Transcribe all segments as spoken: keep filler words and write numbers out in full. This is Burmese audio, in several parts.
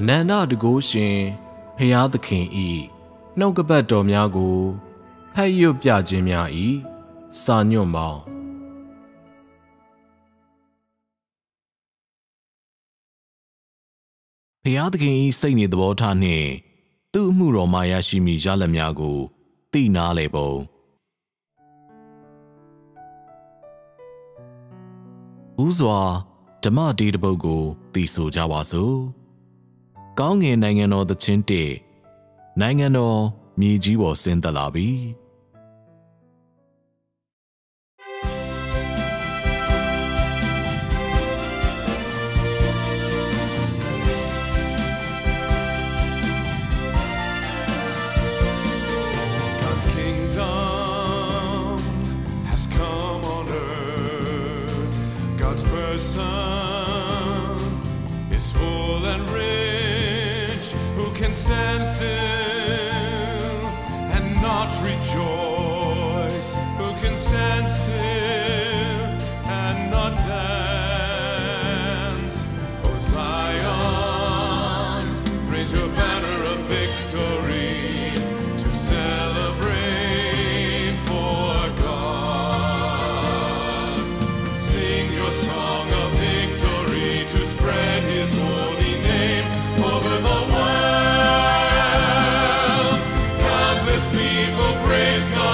Ananda Yadki Saini the Botani, Tu Muro Mayashimi Jalamiago, Tina Lebo Uzwa, Tama did Bogo, the Sojawaso Gong in Nangano the Chinte Nangano, Miji was in the lobby. Son is full and rich, who can stand still and not rejoice, who can stand still and not dance. O Zion, raise your banner of victory to celebrate for God. Sing your song. People praise God.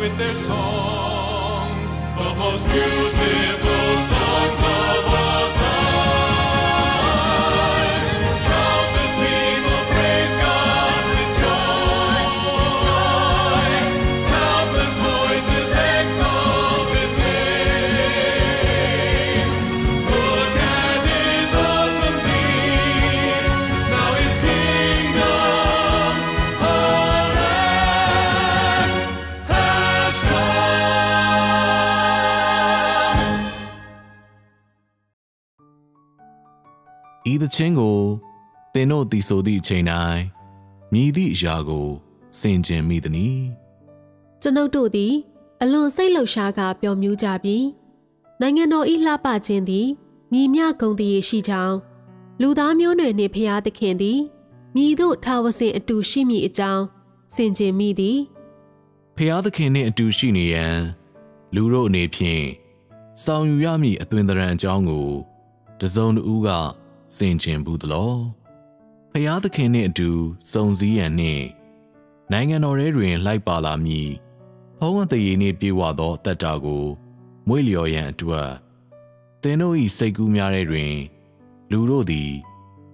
with their songs, the most beautiful songs of all time. Countless people praise God with joy. Countless voices exalt His name. Look at His awesome deeds. Now His kingdom on earth has come. Either chingo, they know the so the chainai. Me the jago, Saint Jim me the knee. To know to thee. Along Silo Shaka, your new jabby. Nangano illa pagendi, me meakong the she chow. Ludam your nepia the candy. Me do tower say and do she me it chow. Saint Jim me thee. Pia the candy and do she ne, eh? Luro nepien. Sound yami at Winderan Jongo. The zone uga, Saint Jim Budalo. Pia the candy and do, sounds ye and ne. Nangan or Adrian like Bala me. How the yeni piwado tatago, Moilioyan to her. Tenoi segumiare, Lurodi,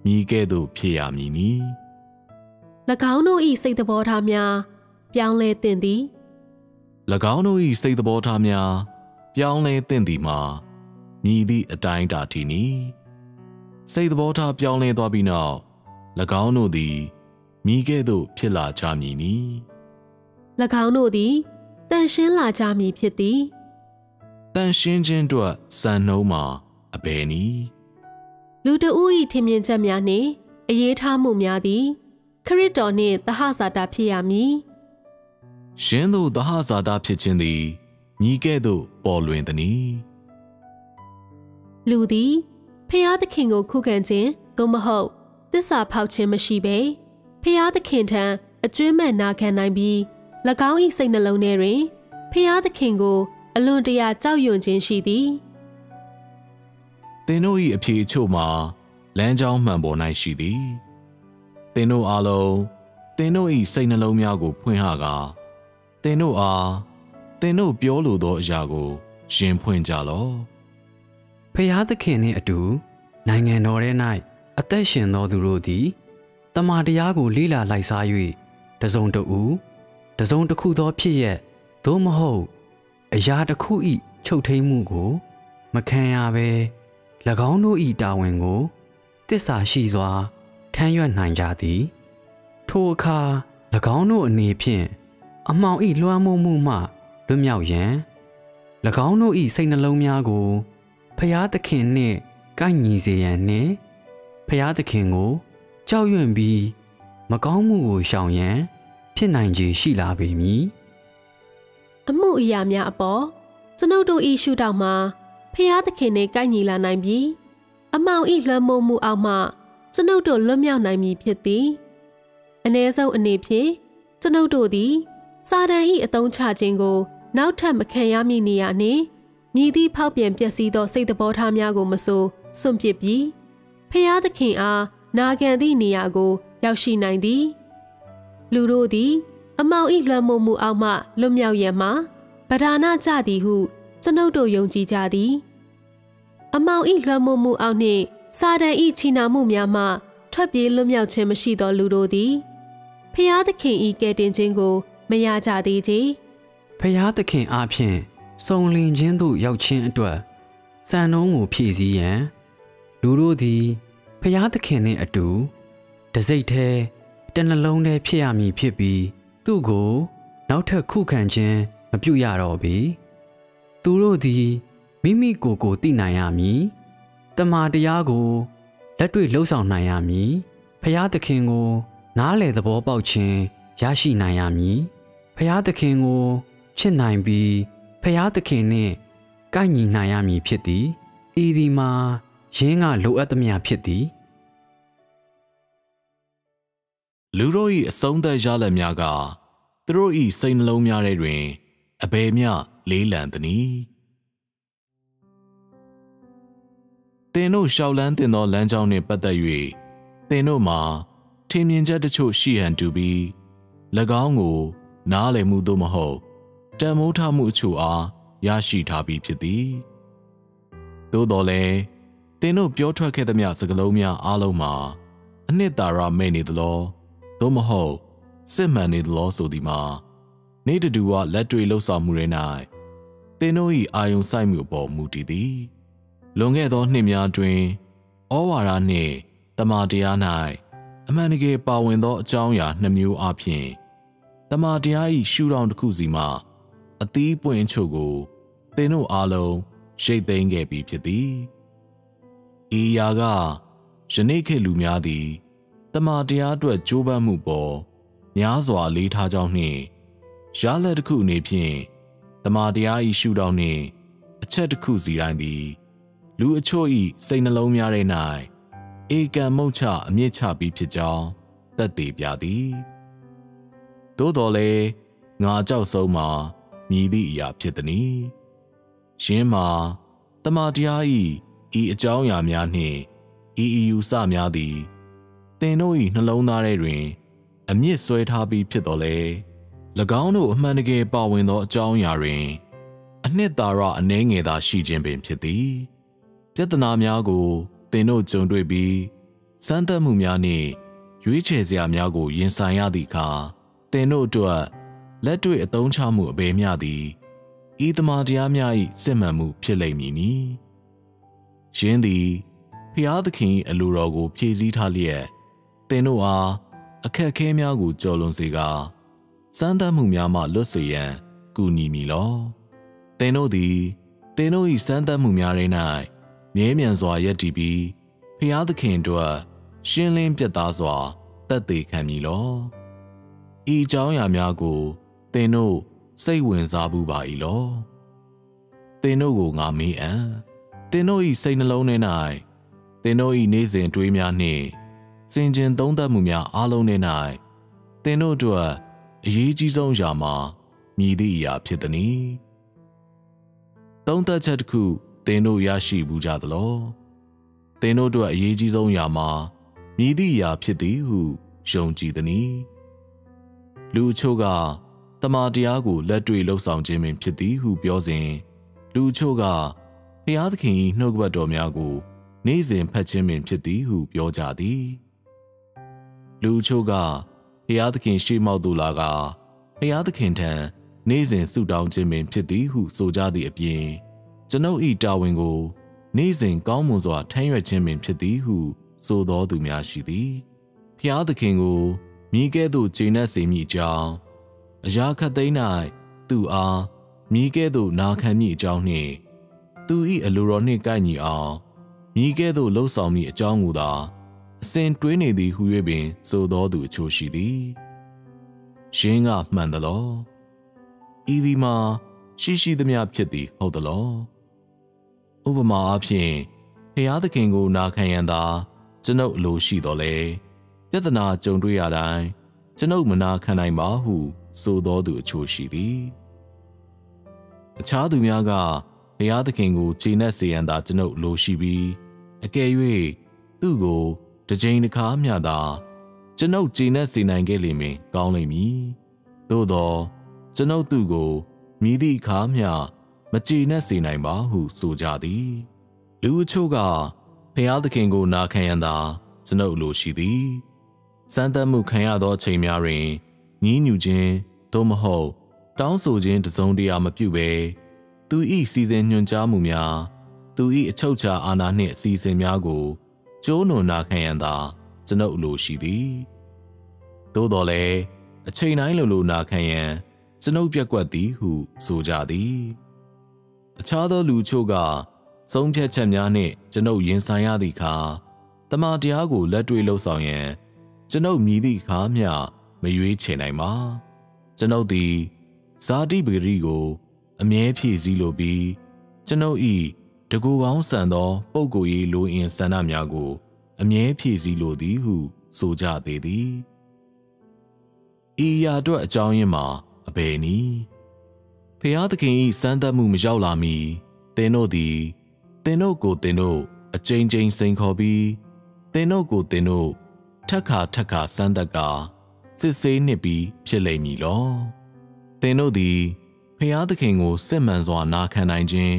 Migedo Piamini. Lagano e say the botamia, Pianle tendi. Lagano e say the botamia, Pianle tendi ma, Midi a dying datini. Say the bota Pianle dobino, Lagano di, Migedo Pilla chamini. Lagano di. 但身辣椒米撇的 Lagao e sing alone ere, Pia the Kingo, alone de ya tao yon jin she dee. They know ye a pie choma, Lanjao mambo nai she dee. They know alo, they know ye sing alone yago puinhaga. They know ah, they know biolo do jago, shin puinjalo. Pia the Kenny adu, nine and ore night, attention no du rodi. Tamadiago lila laisayui, the zone do oo. The zone to cool the pier, Domaho, a yard a cool eat, chote mugo, Macanave, Lagano eat dawango, this are she's are, ten yuan nine yardi, Toka, Lagano and Nepien, a mount eat loamo muma, Lumiao yen, Lagano eat Saint Lomiago, Payat the king ne, Ganyize and ne, Payat the kingo, Chow yuan be, Magamu shao yen. Pinanji Shila Bimi. A moo yamia a ball, so no do e shoot out ma, pay out the kene ganila nine be. A mao eat lamo moo out ma, so no do lumia nine me pity. An azo a nape, so no do thee. Sada eat a don't charging go, now tam a kayami nea ne. Me thee palpian piasi do say the bottom yago maso, some pippi. Pay out the king ah, nagan thee neago, yao she nine thee. Lurodi, a mau eat lamomu alma, lumia yema, Badana jadi hu, Sanodo yonji jadi. A mau eat lamomu alne, Sada eat china mumiama, Trabi lumia chemashida lurodi. Payat the king eat get in jingo, maya jadi ji. Payat the king apien, Songlin jindu yao chin adwa, Sanomu pizi yen. Lurodi, Payat the king adu, Dazete. Then alone they peer me pippy, do go, now tell cook and jen, a pew yard or be. Duro di, Mimi go go di Nayami, the Madiago, let we lose on Nayami, Payat the Kingo, Nale the ball bouchin, Yashi Nayami, Payat the Kingo, Chin nine be, Payat the Kine, Gany Nayami pity, Edima, Jenga look at the mea pity. Luroi Sonda Jalamiaga, Throi Saint Lomia Redwin, Abemia Lelandani. They know Shaulantin or Lanjauni Patayui. They know Ma, Timian Jatacho Shehan to be Lagango, Nale Mudomaho, टमोठा मुचु आ याशी ठाबी पिती तो दौले तेरो प्योठा के दमिया सकलोमिया आलोमा अन्य तारा में निदलो तो महो से में निदलो सोधिमा नहीं तो दुआ लट्टू इलो सामुरे नाय तेरो ही आयों साइम्यू बो मुटी दी लोंगे दौर निम्या ट्वें ओवारा ने तमाटिया नाय अमें के पावें दो चाऊया नम्यू आपिए तमाटिया ही शुराउंड कुजीमा अति पुएंचो गो तेरो आलो शेतेंगे पीपती ई यागा शनि के लुम्यादी तमाटिया तो चोबा मुपो न्याजवा लीठा जाऊने शालर खु ने पिए तमाटिया ही शुराउने अच्छे खु जीरांदी लू अच्छो ही सही नलों म्यारे नाय एक मोचा मेचा भी पिचा तत्ती प्यादी तो दौले गांचाओ सोमा मीदी या पितनी शेमा तमाटियाई ई अचाओ या म्याने ई यूसा म्यादी तेनो ही नलों नारे रुं अम्ये स्वेठा भी पितोले लगाऊनो मन के पावेंदो अचाओ या रुं अन्य तारा अनेंगे दा शीजें बें पिती पितना म्यागो तेनो चौंडे भी संता मुम्याने युचे ज्याम्यागो यंसायादी का तेनो टुआ लटुए तोंचामु बेम्यादी ईतमार्याम्याई सेममु पिलेमीनी शेंदी प्याद की अलूरागो पिजी ठालिए तेनो आ अखे खेम्यागो चौलों सेगा संता मुम्यामा लुसियां कुनी मिलो तेनो दी तेनो ही संता मुम्यारे नाय नेम्यांजवा यटीबी प्याद केंटुआ शिनलें प्यादाजवा तत्ते खमीलो ई जाओ या म्यागो तेनो सही वंजाबु बाईलो तेनो गो गामी एं तेनो ई सही नलों ने नाय तेनो ई नेजें टुई म्याने सेंजें दोंदा मुम्या आलों ने नाय तेनो टुआ ये चीजों जामा मीदी या पितनी दोंदा चटकू तेनो याशी बुझा दलो तेनो तो ये चीजों यामा मीदी या पिती हु शौंचीदनी लूचोगा तमाटिया को लट्टू लोग सांचे में पिती हु प्योजें लूचोगा प्याद की नोगबा डोमिया को नेजें फचे में पिती हु प्योजादी लूचोगा प्याद की शिमाउदुलागा प्याद किंठे नेजें सुडाउंचे में पिती हु सोजादी अपिए चनौ ई टावेंगो नेजें कामुजवा ठैंवे चेमें पिती हु सोदो दुम्याशीदी प्याद केंगो मीके दो चेना से मीचाओ अजाखा दैनाय तू आ मीके दो नाखा मीचाओ ने तू ई अलुरोने कानी आ मीके दो लोसाओ मी अचांगुदा सें ट्वेने दी हुए बें सोदो दु चोशीदी शेंगा मंदलो ईदी मां शीशी दमिया पिती होदलो उपमा आपिएं प्याद केंगो नाखायंदा चनौ लोशी दोले यदना चौंडु याराय चनौ मना खनाई माहू सोदो दु छोशीदी अच्छा दुम्यागा प्याद केंगो चीना से यंदा चनौ लोशी भी अकेयुए तू गो टचेन काम यादा चनौ चीना से नाइंगे ले में गाँव ले मी तो दो चनौ तू गो मीदी खाम या मची न सीनाई बाहू सोजादी लूचोगा प्याद केंगो ना खयांदा चनौ लोशीदी संता मुखया दो छैम्यारे नीनुजें तुम हो टाउ सोजें टसोंडिया मप्युबे तू ई सीजें न्युंचा मुम्या तू ई अछौचा आना ने सीजें म्यागो चोनो ना खयांदा चनौ लोशीदी तो दोले अच्छे नाई लो ना खयां चनौ प्याक्वाती हु सोजादी अच्छा तो लूचोगा सोम्या चम्या ने चनौ यंसाया दिखा तमाटिया को लट्टू लो सायें चनौ मीदी खाम्या मयुए छेनाई मा चनौ दी साटी बिगरी गो अम्ये फीजी लो भी चनौ ई टगोगाओं संदो पोगो ये लो इन सना म्या गो अम्ये फीजी लो दी हु सोजा दे दी ई यादो अचाओं मा अबेनी प्याद के संता मु मिजाओ लामी तेनो दी तेनो को तेनो अचें चें सिंखोबी तेनो को तेनो ठका ठका संता का सिसे ने भी चले मिलो तेनो दी ဖျားသခင်ကိုစစ်မှန်စွာနာခံနိုင်ခြင်း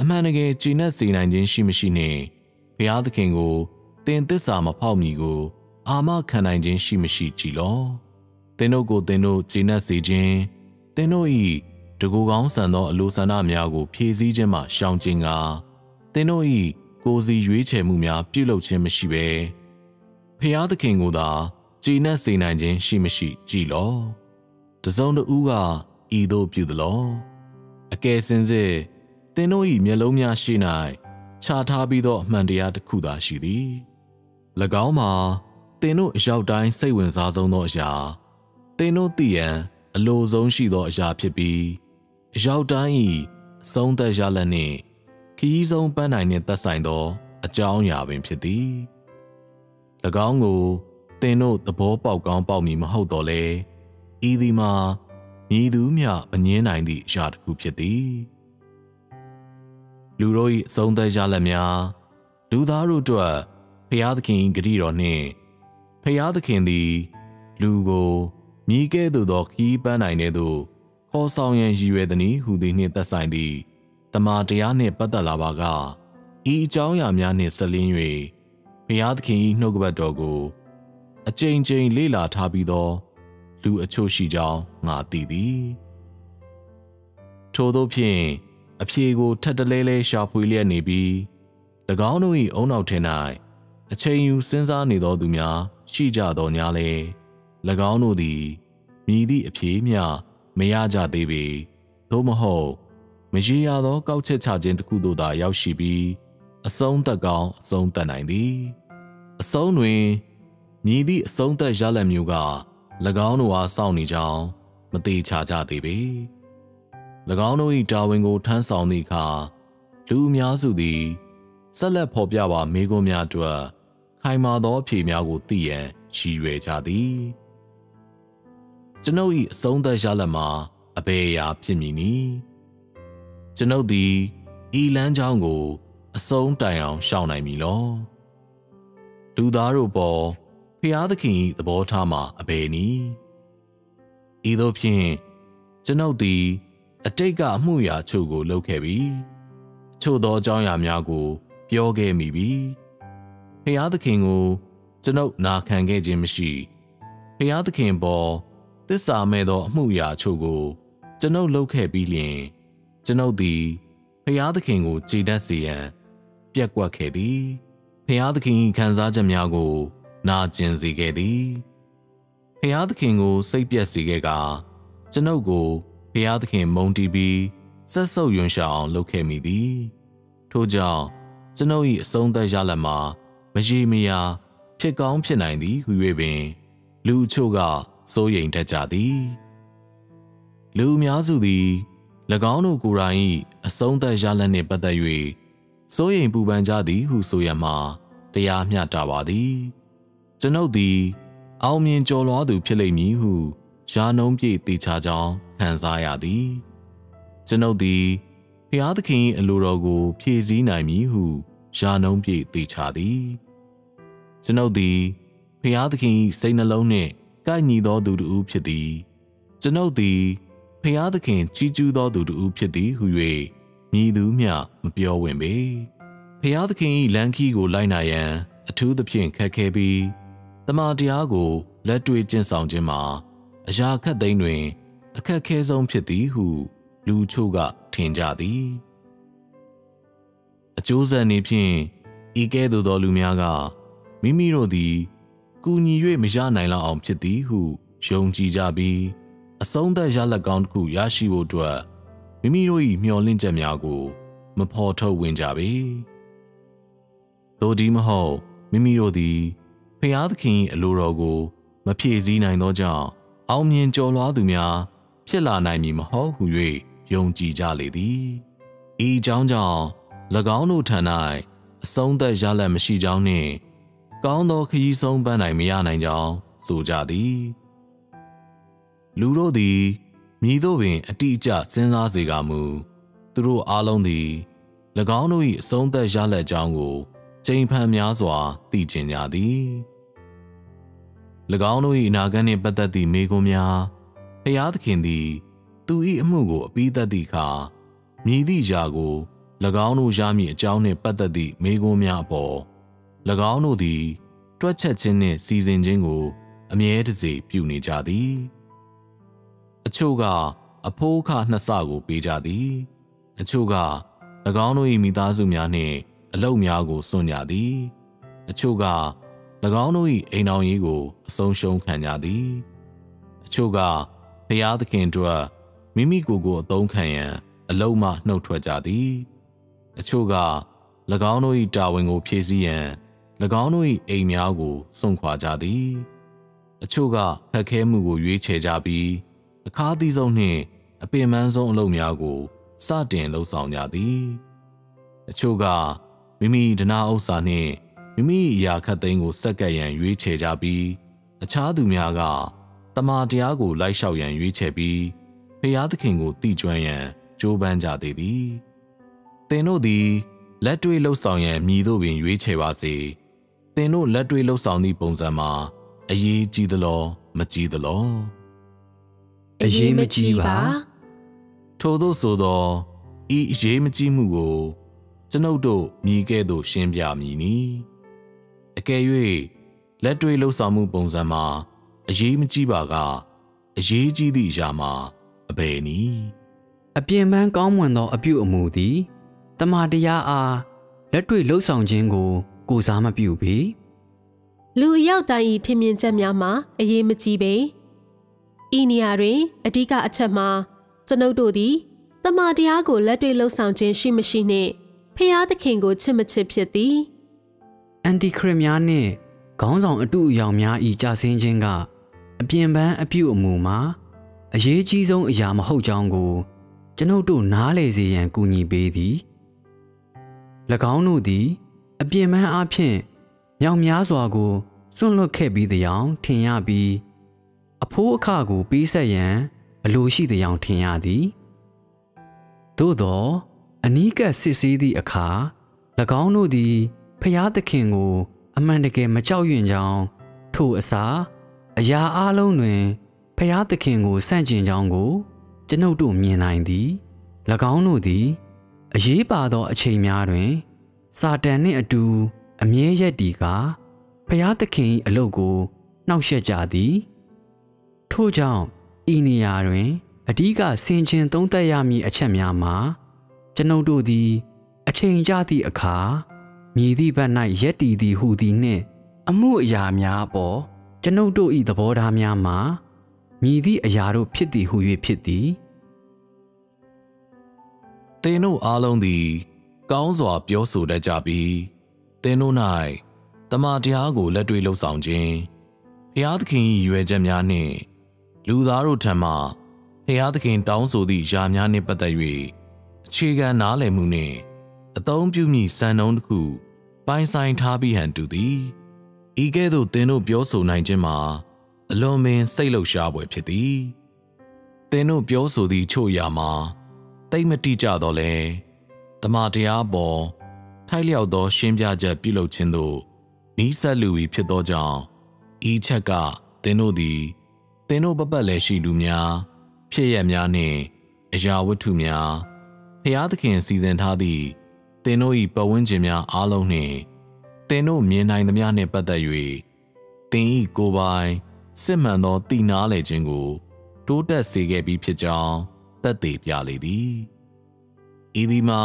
အမှန်တကယ်ကြည်နက်စေနိုင်ခြင်းရှိမရှိနှင့်ဖျားသခင်ကိုသင်သစ္စာမဖောက်မီကိုအာမခံနိုင်ခြင်းရှိမရှိကြည်လောသင်တို့ကိုသင်တို့ကြည်နက်စေခြင်းသင်တို့၏တကူကောင်းဆန်သောအလိုဆန္ဒများကိုဖြည့်ဆည်းခြင်းမှရှောင်ခြင်းကသင်တို့၏ကိုယ်စီရွေးချယ်မှုများပြုလုပ်ခြင်းမရှိဘဲဖျားသခင်ကိုသာကြည်နက်စေနိုင်ခြင်းရှိမရှိကြည်လောတစုံတစ်ဦးကဤသို့ပြုသလောအကယ်စင်စစ်သင်တို့၏မျက်လုံးများရှိ၌ခြားထားပြီးသောအမှန်တရားတစ်ခုသာရှိသည်၎င်းမှာသင်တို့အရောက်တိုင်းစိတ်ဝင်စားဆုံးသောအရာသင်တို့သိရန်အလိုဆုံးရှိသောအရာဖြစ်ပြီးအရောက်တိုင်း၏အဆုံးသတ်ရလဒ်နှင့်ခရီးဆုံးပန်းနိုင်နှင့်သက်ဆိုင်သောအကြောင်းအရာပင်ဖြစ်သည်၎င်းကိုသင်တို့သဘောပေါက်ကောင်းပေါက်မည်မဟုတ်တော့လေဤသည်မှာမည်သူမျှမငြင်းနိုင်သည့်အရာတစ်ခုဖြစ်သည်လူတို့၏အဆုံးသတ်ရလဒ်များလူသားတို့အတွက်ဖျားသခင်ဂရိတော်နှင့်ဖျားသခင်သည်လူကိုမြည်ကဲ့သို့သောခီးပန်းနိုင်တဲ့သို့ခေါ်ဆောင်ရန်ရည်ရွယ်သည်ဟူသည်နှင့်သက်ဆိုင်သည့်တမာတရားနှင့်ပတ်သက်လာပါကဤအကြောင်းအရာများနှင့်ဆက်လင်း၍ဖျားသခင်၏နှုတ်ကပတ်တော်ကိုအကြိမ်ကြိမ်လေ့လာထားပြီးသောလူအချို့ရှိကြောင်းငါသိသည်ထို့သောဖြင့်အဖြေကိုထပ်တလဲလဲရှာဖွေလျက်နေပြီး၎င်းတို့၏အုံနောက်ထင်၌အချိန်ယူစဉ်းစားနေသောသူများရှိကြသောညာလေ၎င်းတို့သည်မြည်သည့်အဖြေမျှမရကြသေးပေသို့မဟုတ်မရေရာသောကောက်ချက်ချခြင်းတစ်ခုသို့သာရောက်ရှိပြီးအဆုံးသက်ကောင်းအဆုံးသက်နိုင်သည်အဆုံးတွင်မြည်သည့်အဆုံးသက်ရလဒ်မျိုးက၎င်းတို့အားစောင့်နေကြောင်းမသေချာကြသေးပေ၎င်းတို့၏တာဝန်ကိုထမ်းဆောင်သည့်အခါလူအများစုသည်ဆက်လက်ဖော်ပြပါမိကွန်းများအတွက်ခိုင်မာသောအဖြေများကိုသိရန်ရည်ရွယ်ကြသည်ကျွန်ုပ်၏အဆုံးသတ်ရလဒ်မှာအဘယ်အရာဖြစ်မည်နည်းကျွန်ုပ်သည်ဤလမ်းကြောင်းကိုအဆုံးတိုင်အောင်ရှောင်နိုင်မည်လောလူသားတို့ပေါ်ဖျားသခင်၏သဘောထားမှာအဘယ်နည်းဤသို့ဖြင့်ကျွန်ုပ်သည်အတိတ်ကအမှုရာချို့ကိုလုပ်ခဲ့ပြီးချို့သောအကြောင်းအရာများကိုပြောခဲ့မိပြီဖျားသခင်ကိုကျွန်ုပ်နာခံခဲ့ခြင်းမရှိဖျားသခင်ပေါ်သစ္စာမဲ့သောအမှုရာချို့ကိုကျွန်ုပ်လုပ်ခဲ့ပြီးလျှင်ကျွန်ုပ်သည်ဖျားသခင်ကိုကြည်တတ်စေရန်ပြက်ကွက်ခဲ့သည်ဖျားသခင်၏ခံစားချက်များကိုနာကျင်စေခဲ့သည်ဖျားသခင်ကိုစိတ်ပျက်စေခဲ့ကကျွန်ုပ်ကိုဖျားသခင်မုန်းတီးပြီးဆက်ဆုပ်ယွန်ရှာအောင်လုပ်ခဲ့မိသည်ထို့ကြောင့်ကျွန်ုပ်၏အဆုံးသတ်ရလဒ်မှာမရေမရာဖြစ်ကောင်းဖြစ်နိုင်သည်ဟူ၍ပင်လူအချို့ကစိုးရိမ်တတ်ကြသည်လူအများစုသည်၎င်းတို့ကိုယ်တိုင်၏အဆုံးသတ်ရလဒ်နှင့်ပတ်သက်၍စိုးရိမ်ပူပန်ကြသည်ဟုဆိုရမှာတရားမျှတပါသည်ကျွန်ုပ်သည်အောင်မြင်ကျော်လွှားသူဖြစ်လိမ့်မည်ဟုယာနှုံးပြည့်သိချကြောင်းခံစားရသည်ကျွန်ုပ်သည်ဖျားသခင်အလိုတော်ကိုဖြည့်ဆည်းနိုင်မည်ဟုယာနှုံးပြည့်သိချသည်ကျွန်ုပ်သည်ဖျားသခင်စိတ်နှလုံးနှင့်ကိုက်ညီသောသူတူဖြစ်သည်ကျွန်ုပ်သည်ဖျားသခင်ကြီးကျူးသောသူတူဖြစ်သည်ဟု၍မည်သူမျှမပြောဝင်ပေဖျားသခင်လမ်းခီးကိုလိုက်နာရန်အထူးသဖြင့်ခက်ခဲပြီးတမန်တရားကိုလက်တွေ့ကျင့်ဆောင်ခြင်းမှာအရာခက်သိမ်းတွင်အခက်ခဲဆုံးဖြစ်သည်ဟုလူချို့ကထင်ကြသည်အကျိုးဆက်နေဖြင့်ဤကဲ့သို့သောလူများကမိမိတို့သည်ကူညီ၍မရနိုင်လောက်အောင်ဖြစ်သည်ဟုယုံကြည်ကြပြီးအဆုံးသတ်ရလဒ်ကောင်းတစ်ခုရရှိဖို့အတွက်မိမိတို့၏မျှော်လင့်ချက်များကိုမဖော်ထုတ်ဝင်ကြပေသို့ဒီမဟုတ်မိမိတို့သည်ဖျားသခင်အလိုတော်ကိုမဖြည့်ဆည်းနိုင်သောကြောင့်အောင်မြင်ကျော်လွှားသူများဖြစ်လာနိုင်မည်မဟုတ်ဟု၍ယုံကြည်ကြလေသည်ဤအကြောင်းကြောင့်၎င်းတို့ထံ၌အဆုံးသတ်ရလဒ်မရှိကြောင်းနှင့်ကောင်းသောခရီးဆုံးပန်းနိုင်မရနိုင်ကြောင်းဆိုကြသည်လူတို့သည်မြည်သို့ပင်အတိအကျစဉ်းစားစေကမူသူတို့အားလုံးသည်၎င်းတို့၏အဆုံးသတ်ရလဒ်အကြောင်းကိုချိန်ဖန်များစွာသိကျင်ကြသည်၎င်းတို့၏အနာဂတ်နှင့်ပတ်သက်သည့်မိဂုံများဖျားသခင်သည် သူ၏အမှုကိုအပြီးသတ်သည့်အခါမြည်သည့်ရာကို၎င်းတို့ရမည်အကြောင်းနှင့်ပတ်သက်သည့်မိကုံးများအပေါ်၎င်းတို့သည်တွက်ချက်ခြင်းနှင့်စီစဉ်ခြင်းကိုအမြဲတစေပြုနေကြသည်အချို့ကအဖိုးအခနှစ်ဆကိုပေးကြသည်အချို့က၎င်းတို့၏မိသားစုများနှင့်အလုပ်များကိုစွန့်ကြသည်အချို့က၎င်းတို့၏အိမ်တော်ရေးကိုအဆုံးရှုံးခံကြသည်အချို့ကဘုရားသခင်အတွက်မိမိကိုယ်ကိုအသုံးခံရန်အလုံးမှနှုတ်ထွက်ကြသည်အချို့က၎င်းတို့၏တာဝန်ကိုဖြည့်ဆည်းရန်၎င်းတို့၏အိမ်များကိုစွန့်ခွာကြသည်အချို့ကခက်ခဲမှုကိုရွေးချယ်ကြပြီးအခါသီးဆုံးနှင့်အပင်ပန်းဆုံးအလုပ်များကိုစတင်လှုပ်ဆောင်ကြသည်အချို့ကမိမိဒနာဥစ္စာနှင့်မိမိအရာခက်သိမ်းကိုစက္ကပ်ရန်ရွေးချယ်ကြပြီးအခြားသူများကတမာတရားကိုလိုက်လျှောက်ရန်ရွေးချယ်ပြီးဖျားသခင်ကိုတည်ကျွမ်းရန်ကြိုးပမ်းကြသည်သည်သင်တို့သည်လက်တွေ့လှုပ်ဆောင်ရန်မြည်သို့ပင်ရွေးချယ်ပါစေသင်တို့လက်တွေ့လှုပ်ဆောင်သည့်ပုံစံမှာအရေးကြီးသလားမကြီးသလားအရေးမကြီးပါထို့သောဆိုသောဤအရေးမကြီးမှုကိုကျွန်ုပ်တို့မြည်ခဲ့သို့ရှင်းပြမည်နီအကယ်၍လက်တွေ့လှုပ်ဆောင်မှုပုံစံမှာအရေးမကြီးပါကအရေးကြီးသည့်အရာမှာအဘယ်နည်းအပြင်ပန်းကောင်းမွန်သောအပြုအမူသည်တမာတရားအားလက်တွေ့လှုပ်ဆောင်ခြင်းကိုကိုစားမပြုပေလူအယောက်တိုင်းထင်မြင်ချက်များမှာအရေးမကြီးပေဤနေရာတွင်အဓိကအချက်မှာကျွန်ုပ်တို့သည်တမာတရားကိုလက်တွေ့လှုပ်ဆောင်ခြင်းရှိမရှိနှင့်ဖျားသခင်ကိုချစ်မချစ်ဖြစ်သည်အန်တီခရစ်များနှင့်ခေါင်းဆောင်အတူအယောင်များ၏ကြဆင်းခြင်းကအပြင်ပန်းအပြုအမူမှာအရေးကြီးဆုံးအရာမဟုတ်ကြောင်းကိုကျွန်ုပ်တို့နားလည်စေရန်ကူညီပေးသည်၎င်းတို့သည်အပြင်ပန်းအဖြစ်မြောင်များစွာကိုစွန့်လွတ်ခဲ့ပြီးသည်။ထင်ရပြီးအဖိုးအခကိုပေးဆက်ရန်အလိုရှိသည်။ထင်ရသည်သို့သောအနီးကပ်စစ်ဆေးသည့်အခါ၎င်းတို့သည်ဖျားသခင်ကိုအမှန်တကယ်မကြောက်ရွံ့ကြောင်းထို့အစားအရာအလုံးတွင်ဖျားသခင်ကိုဆန့်ကျင်ကြောင်းကိုကျွန်ုပ်တို့မြင်နိုင်သည်၎င်းတို့သည်အရေးပါသောအချိန်များတွင်စာတန်နှင့်အတူအမြဲရက်တီကဖျားသခင်၏အလုပ်ကိုနှောက်ယှက်ကြသည်ထို့ကြောင့်ဤနေရာတွင်အဓိကဆင်ခြင်သုံးသပ်ရမည့်အချက်များမှာကျွန်ုပ်တို့သည်အချိန်ကျသည့်အခါမြည်သည့်ဘက်၌ရက်တီသည်ဟူသည်နှင့်အမှုအရာများအပေါ်ကျွန်ုပ်တို့၏သဘောထားများမှာမြည်သည့်အရာတို့ဖြစ်သည်ဟူ၍ဖြစ်သည်သင်တို့အားလုံးသည်ကောင်းစွာပြောဆိုတတ်ကြပြီးသင်တို့၌တမန်တော်ကိုလက်တွေ့လှုပ်ဆောင်ခြင်းဖျားသခင်၏ရွယ်ချက်များနှင့်လူသားတို့ထံမှဖျားသခင်တောင်းဆိုသည့်ရာများနှင့်ပတ်သက်၍အခြေခံနားလည်မှုနှင့်အသုံးပြုမည့်စံနှုန်းတစ်ခုပိုင်းဆိုင်ထားပြီးဟန်တူသည်ဤကဲ့သို့သင်တို့ပြောဆိုနိုင်ခြင်းမှာအလွန်ပင်စိတ်လှုပ်ရှားဖွယ်ဖြစ်သည်သင်တို့ပြောဆိုသည့်ချို့ရာမှာတိတ်မတိကြတော့လဲတမန်တော်အပေါ်ထိုက်လျောက်သောရှင်းပြချက်ပြုလုပ်ခြင်းသို့နီးစပ်လူ၏ဖြစ်သောကြောင့်ဤချက်ကသင်တို့သည်သင်တို့ပပတ်လည်ရှိလူများဖြစ်ရများနှင့်အရာဝတ္ထုများဖျားသခင်စီစဉ်ထားသည့်သင်တို့၏ပတ်ဝန်းကျင်များအားလုံးနှင့်သင်တို့မြင်နိုင်သမျှနှင့်ပတ်သက်၍သင်၏ကိုယ်ပိုင်စစ်မှန်သောတည်နာလေခြင်းကိုတိုးတက်စေခဲ့ပြီးဖြစ်ကြောင်းသက်သေပြလေသည်ဤသည်မှာ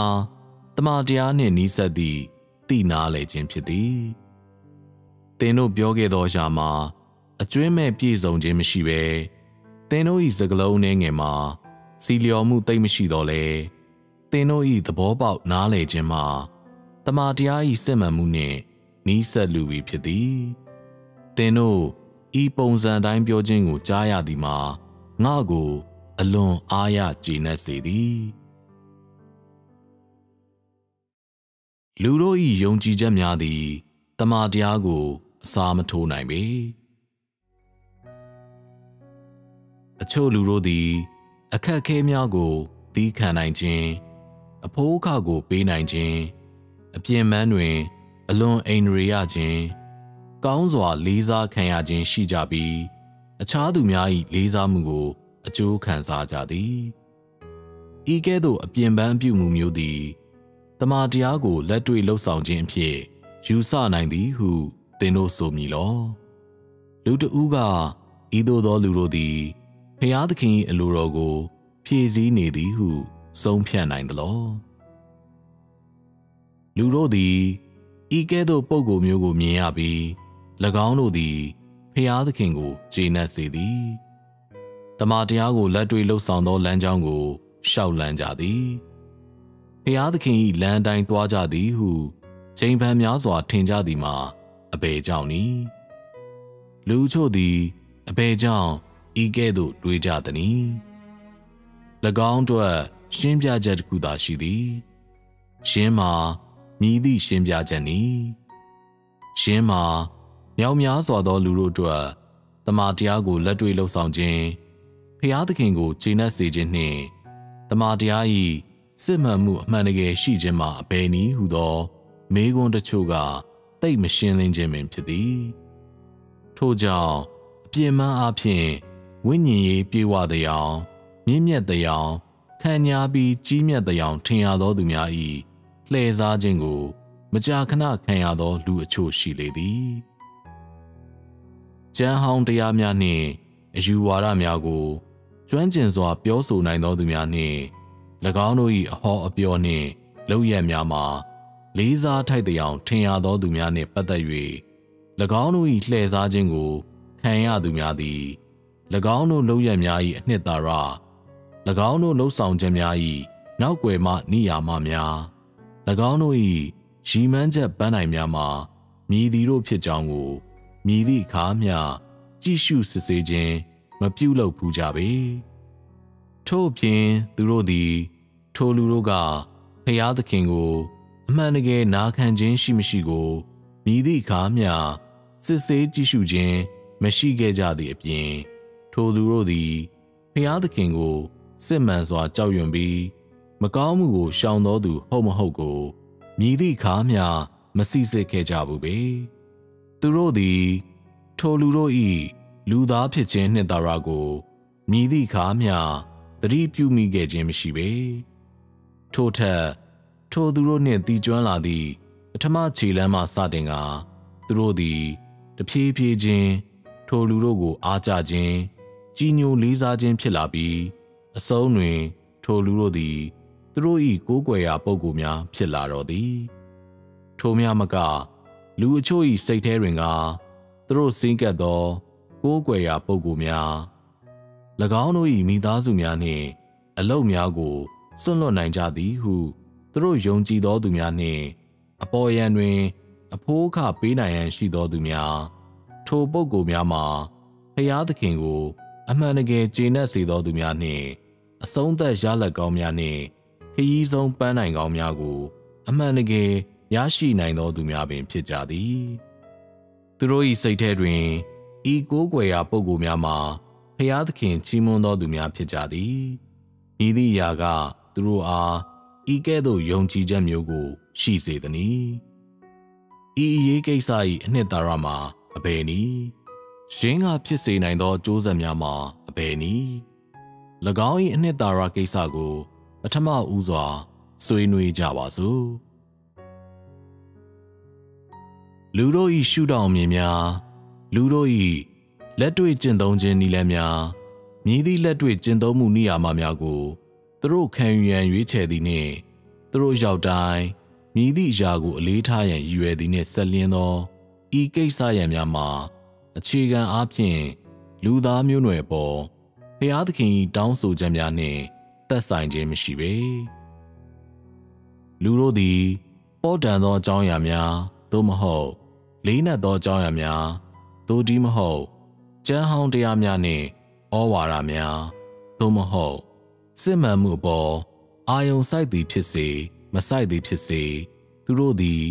တမန်တော်နှင့်နီးစပ်သည့်တည်နာလေခြင်းဖြစ်သည်သင်တို့ပြောခဲ့သောအရာမှာအကျွင်းမဲ့ပြည့်စုံခြင်းမရှိဘဲသင်တို့၏စကားလုံးနှင့်ငယ်မှာစီလျော်မှုတိတ်မရှိတော့လေသင်တို့၏သဘောပေါက်နားလေခြင်းမှာတမန်တော်၏စစ်မှန်မှုနှင့်နီးစပ်လူပြီဖြစ်သည်သင်တို့ဤပုံစံတိုင်းပြောခြင်းကိုကြားရသည်မှာငါ့ကိုအလွန်အားရကျေနပ်စေသည်လူတို့၏ယုံကြည်ချက်များသည်တမန်တော်ကိုအစာမထိုးနိုင်ပေအချို့လူတို့သည်အခက်အခဲများကိုသီးခံနိုင်ခြင်းအဖို့အခကိုပေးနိုင်ခြင်းအပြင်းပန်းတွင်အလွန်အိန္ဒြေရခြင်းကောင်းစွာလေးစားခံရခြင်းရှိကြပြီးအခြားသူများ၏လေးစားမှုကို အကျိုးခံစားကြသည်ဤကဲ့သို့အပြင်ပန်းပြုမှုမျိုးသည်တမာတရားကိုလက်တွေ့လှုပ်ဆောင်ခြင်းအဖြစ်ယူဆနိုင်သည်ဟုသင်တို့ဆိုမည်လောလူတဦးကဤသို့သောလူတို့သည်ဖျားသခင်၏အလိုတော်ကိုဖြည့်ဆည်းနေသည်ဟုဆုံးဖြတ်နိုင်သလောလူတို့သည်ဤကဲ့သို့ပုံကိုမျိုးကိုမြင်ရပြီး၎င်းတို့သည်ဖျားသခင်ကိုကျေနပ်စေသည်တမာတရားကိုလက်တွေ့လှုပ်ဆောင်သောလမ်းကြောင်းကိုရှောက်လန်းကြသည်ဖျားသခင်၏လမ်းတိုင်းသွားကြသည်ဟုချိန်ပန်များစွာထင်ကြသည်မှာအဘယ်ကြောင့်နည်းလူချို့သည်အဘယ်ကြောင့်ဤကဲ့သို့တွေးကြသနည်း၎င်းတို့ရှင်းပြချက်တစ်ခုသာရှိသည်ရှင်းမှာမြည်သည့်ရှင်းပြချက်နည်းရှင်းမှာမြောက်များစွာသောလူတို့အတွက်တမန်တရားကိုလက်တွေ့လှုပ်ဆောင်ခြင်းဖျားသခင်ကိုကျေနပ်စေခြင်းနှင့်တမန်တရား၏စစ်မှန်မှုအမှန်တကယ်ရှိခြင်းမှာအဘယ်နည်းဟူသောမေးခွန်းတချို့ကတိတ်မရှင်းလင်းခြင်းပင်ဖြစ်သည်ထို့ကြောင့်အပြင်းမှန်းအားဖြင့်ဝိညာဉ်ရေးပြေဝသရောင်မြင့်မြတ်သရောင်ခံညာပြီးကြီးမြတ်သရောင်ထင်ရသောသူများ၏လှည့်စားခြင်းကိုမကြာခဏခံရသောလူအချို့ရှိလေသည်ကျမ်းဟောင်းတရားများနှင့်အယူဝါဒများကိုကျွမ်းကျင်စွာပြောဆိုနိုင်သောသူများနှင့်၎င်းတို့၏အဟောအပြောနှင့်လုပ်ရများမှာလေးစားထိုက်သရောင်ထင်ရသောသူများနှင့်ပတ်သက်၍၎င်းတို့၏လှည့်စားခြင်းကိုခံရသူများသည်၎င်းတို့လုပ်ရများ၏အနှစ်သာရ၎င်းတို့လှုပ်ဆောင်ခြင်းများ၏နောက်ကွယ်မှနိယာမများ၎င်းတို့၏ရီမန်းချက်ပန်းနိုင်များမှာမြည်သည်တို့ဖြစ်ကြောင်းကိုမြည်သည့်အခါမျှကြည့်ရှုစစ်ဆေးခြင်းမပြုလုပ်ဘူးကြပေထို့ပြင်သူတို့သည်ထိုလူတို့ကဖျားသခင်ကိုအမှန်တကယ်နာခံခြင်းရှိမရှိကိုမြည်သည့်အခါမျှစစ်ဆေးကြည့်ရှုခြင်းမရှိခဲ့ကြသည့်အပြင်ထိုလူတို့သည်ဖျားသခင်ကိုစစ်မှန်စွာကြောက်ရွံ့ပြီးမကောင်းမှုကိုရှောင်သောသူဟုတ်မဟုတ်ကိုမြည်သည့်အခါမျှမစိစစ်ခဲ့ကြဘူးပေသူတို့သည်ထိုလူတို့၏လူသားဖြစ်ခြင်းနှင့်သာရကိုမြည်သည့်အခါမျှသတိပြုမိခဲ့ခြင်းမရှိပေထို့ထက်ထိုသူတို့နှင့်တီကျွမ်းလာသည့်ပထမခြေလမ်းမှစတင်ကသူတို့သည်တဖြည်းဖြည်းချင်းထိုလူတို့ကိုအားကျခြင်းကြီးညိုလေးစားခြင်းဖြစ်လာပြီးအဆုံးတွင်ထိုလူတို့သည်သူတို့၏ကိုးကွယ်ရာပုဂ္ဂိုလ်များဖြစ်လာတော်သည်ထိုများမကလူအချို့၏စိတ်ထဲတွင်ကသူတို့စင်ကပ်သောကိုးကွယ်ရာပုဂ္ဂိုလ်များ၎င်းတို့၏မိသားစုများနှင့်အလုပ်များကိုစွန့်လွတ်နိုင်ကြသည်ဟုသူတို့ယုံကြည်သောသူများနှင့်အပေါ်ယံတွင်အဖို့အခပေးနိုင်ရန်ရှိသောသူများထိုပုဂ္ဂိုလ်များမှာဖျားသခင်ကိုအမှန်တကယ်ကျေနပ်စေသောသူများနှင့်အဆုံးသက်ရလဒ်ကောင်းများနှင့်ခရီးဆုံးပန်းနိုင်ကောင်းများကိုအမှန်တကယ်ရရှိနိုင်သောသူများပင်ဖြစ်ကြသည်သူတို့၏စိတ်ထဲတွင်ဤကိုးကွယ်ရာပုဂ္ဂိုလ်များမှာဖျားသခင်ချီးမွမ်းသောသူများဖြစ်ကြသည်ဤသည့်အရာကသူတို့အားဤကဲ့သို့ယုံကြည်ချက်မျိုးကိုရှိစေသနည်းဤအရေးကိစ္စ၏အနှစ်သာရမှာအဘယ်နည်းရှင်းကဖြစ်စေနိုင်သောကြိုးစံများမှာအဘယ်နည်း၎င်း၏အနှစ်သာရကိစ္စကိုပထမဦးစွာဆွေးနွေးကြပါစို့လူတို့၏ရှုထောင့်မြင်များလူတို့၏လက်တွေ့ကျင့်သုံးခြင်းနည်းလမ်းများမြည်သည့်လက်တွေ့ကျင့်သုံးမှုနည်းအားများကိုသူတို့ခံယူရန်ရွေးချယ်သည်နှင့်သူတို့ရောက်တိုင်းမြည်သည့်အရာကိုအလေးထားရန်ရည်ရွယ်သည်နှင့်ဆက်လျင်းသောဤကိစ္စရန်များမှာအခြေခံအားဖြင့်လူသားမျိုးနွယ်ပေါ်ဖျားသခင်၏တောင်းဆိုချက်များနှင့်သက်ဆိုင်ခြင်းမရှိပေလူတို့သည်ပေါ်တန်သောအကြောင်းအရာများသို့မဟုတ်လေးနက်သောအကြောင်းအရာများသို့ဒီမဟုတ်ကျမ်းဟောင်းတရားများနှင့်ဩဝါဒများသို့မဟုတ်စစ်မှန်မှုပေါ်အာယုံစိုက်သည်ဖြစ်စေမစိုက်သည်ဖြစ်စေသူတို့သည်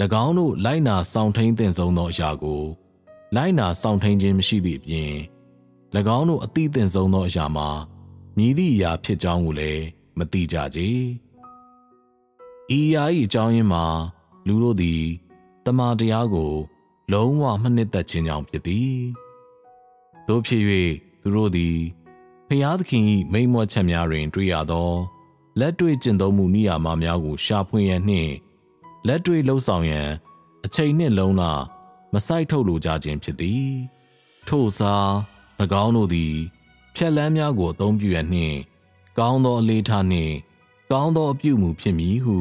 ၎င်းတို့လိုက်နာဆောင်ထိန်သင့်ဆုံးသောအရာကိုလိုက်နာဆောင်ထိန်ခြင်းမရှိသည့်အပြင်၎င်းတို့အတိသင့်ဆုံးသောအရာမှာမြည်သည့်အရာဖြစ်ကြောင်းကိုလည်းမသိကြကြ။ဤအရာ၏အကြောင်းရင်းမှာလူတို့သည်တမန်တရားကိုလုံးဝမနှစ်သက်ခြင်းကြောင့်ဖြစ်သည်။သို့ဖြစ်၍သူတို့သည် Fiyad ki mei mo chamya rin triyado, latwe jindo muniya mamya gu shapuyen ni, latwe lo sangyen, a chainin lona, masai tolu jajin piti, tosa, a gauno di, pialamya gu tombuyen ni, gauno letani, gauno abumu pimihu,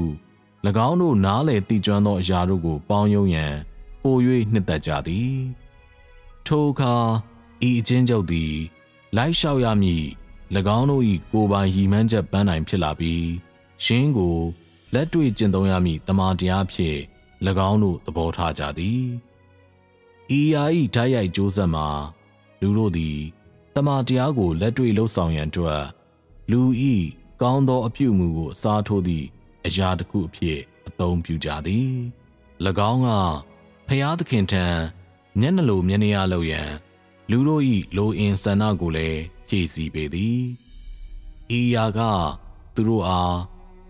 la gauno nale tijano jarugu banyoyen, boye nitajadi, toka, e jinjo di. Lai shao yami, lagano i goba yi manja banai pilabi, shingo, letui jindoyami tamadiapi, lagano the bota jadi. Iai tayai josama, lurodi, tamadiago letui losangantua, lui, gondo apumu sato di, ajad kupie, atom pujadi. Laganga, payad kintan, nyanalo myanialoyan. Luro i lo insana gole chesi bedi. Iaga thuro a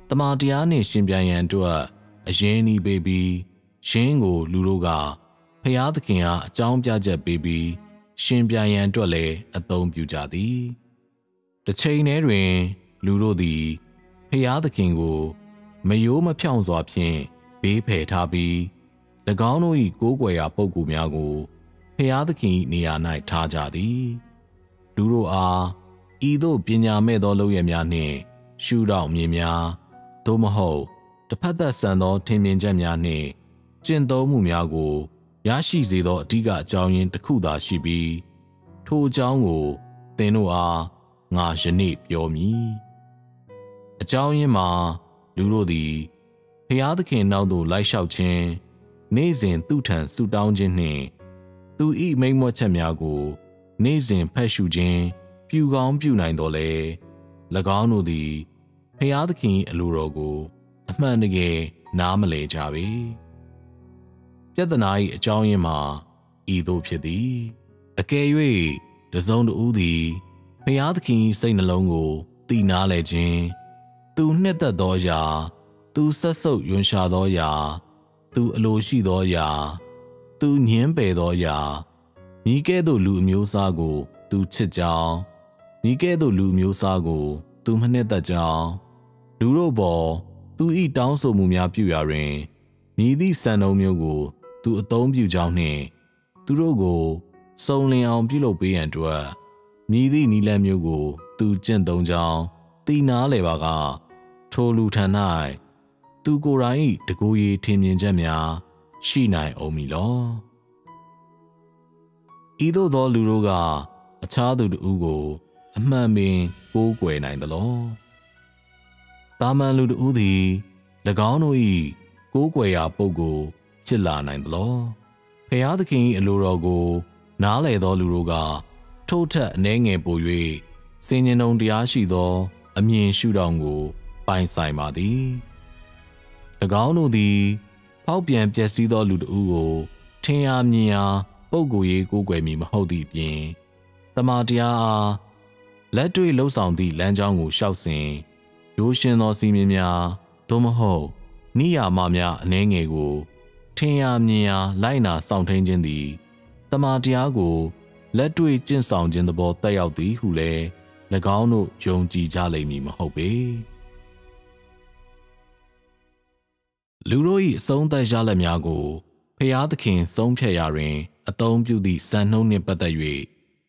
tamatia ne shinpyayan twa a yeni baby shin go luro ga phaya thakin a achaung pya chet baby shinpyayan twa le athong pyu ja thi. Ta chain ne twin luro di phaya thakin go mayo ma phyaung swa phin be phae tha pi lagaung no i ko kwai ya paukku mya go Peyadaki niya nai tajadi. Duro a, ido pinya medo loyamiani, shoot out mimia, domaho, the pata sando timinjamiani, jindo mumiago, yashi zido diga jowin the kuda shibi, to jango, teno a, nga shenip yomi. A jowin ma, duro di, peyadaki naldo lai shao chin, nazin tutan su down jinni. Tu i mei mo chamiago, nezin peshujin, pugon punaindole, lagano di, payadakin alurogo, amanage, namale javi. Yadanai jawima, ido pidi, a kayway, the zoned udi, payadakin sain alongo, di nalegin, tu neta doja, tu sasso yunsha doya, tu aloshi doya. Tu nien pe do ya, ni ke do lu myo sa go, tu chit jao, ni ke do lu myo sa go, tu mhnet ta jao, du ro bo, tu i taung so mu mya pyu ya rin, ni thi san dong myo go, tu athong pyu jao ni, tu ro go, song lin aung pyu lou pe yan twa, ni thi ni lan myo go, tu chin dong jao, ti na le ba ga, tho lu than nai, tu ko rai de ko yi thin myin chat mya. Shinai omilo. Ido do luroga, a chadu ugo, a mammy, go gwen in the law. Taman lud udi, laganoi, go gwea pogo, chilana in the law. Payadakin lurogo, nale do luroga, tota nenge boye, singing on the ashi do, a mean shootango, pine saimadi. Lagano di. Pao bian bian si do lu ugo, ten a mia, pogo ye go gwe mi mahodi bien. Tamatia a, latwe lo sound the lanjangu shouting, Yoshin no si mia, Tomaho, Nia mamia nengego, ten a mia, lina sound engine the. Tamatia go, latwe jin sound in the ball tay out the hule, Lagano, Jonji jale mi mahobe. Luroi song da jalamiago, Peyadakin song peyarin, a dome beauty san no nipadaye,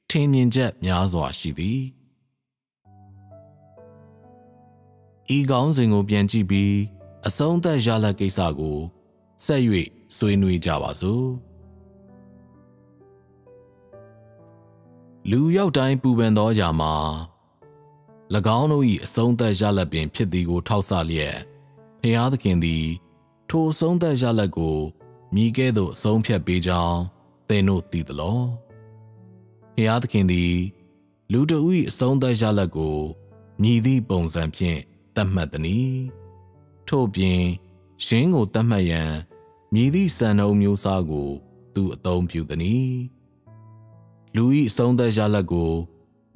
ten yin jet yazwa shidi. Egon zingo bianchi be, a song da jalakisago, Sayui, Suinui Jawazo. Lu yao dine bubendo yama. Lagano y song da jalabin pidigo tausalia, Peyadakin the. To song da jalago, Migedo song pia beja, they no did the law. Head candy, Ludowi song da jalago, Nidi bones and pien, that madani. To bien, Shingo tamayan, Nidi san o musago, do a dome putani. Louis song da jalago,